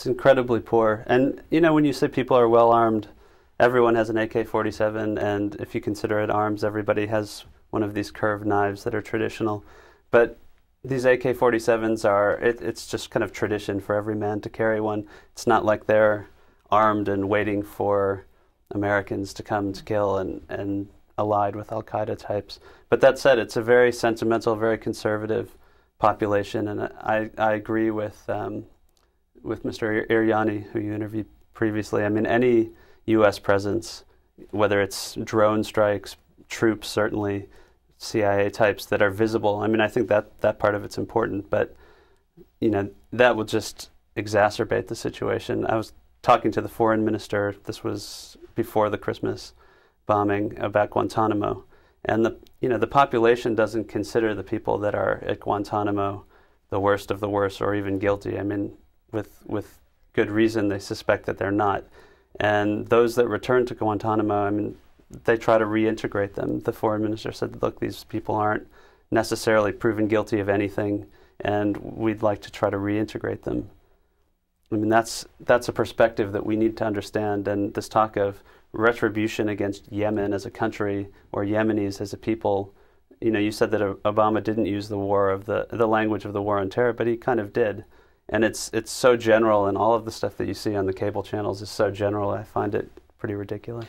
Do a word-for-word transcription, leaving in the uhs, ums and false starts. It's incredibly poor. And, you know, when you say people are well armed, everyone has an A K forty-seven, and if you consider it arms, everybody has one of these curved knives that are traditional. But these A K forty-sevens are, it, it's just kind of tradition for every man to carry one. It's not like they're armed and waiting for Americans to come to kill and, and allied with Al-Qaeda types. But that said, it's a very sentimental, very conservative population, and I, I agree with um, with Mister Eryani, who you interviewed previously. I mean, any U S presence, whether it's drone strikes, troops certainly, C I A types that are visible, I mean, I think that, that part of it's important, but, you know, that will just exacerbate the situation. I was talking to the foreign minister, this was before the Christmas bombing, about Guantanamo, and the, you know, the population doesn't consider the people that are at Guantanamo the worst of the worst or even guilty. I mean, with, with good reason, they suspect that they're not. And those that return to Guantanamo, I mean, they try to reintegrate them. The foreign minister said, look, these people aren't necessarily proven guilty of anything, and we'd like to try to reintegrate them. I mean, that's, that's a perspective that we need to understand, and this talk of retribution against Yemen as a country or Yemenis as a people, you know, you said that Obama didn't use the war of the, the language of the war on terror, but he kind of did. And it's, it's so general, and all of the stuff that you see on the cable channels is so general, I find it pretty ridiculous.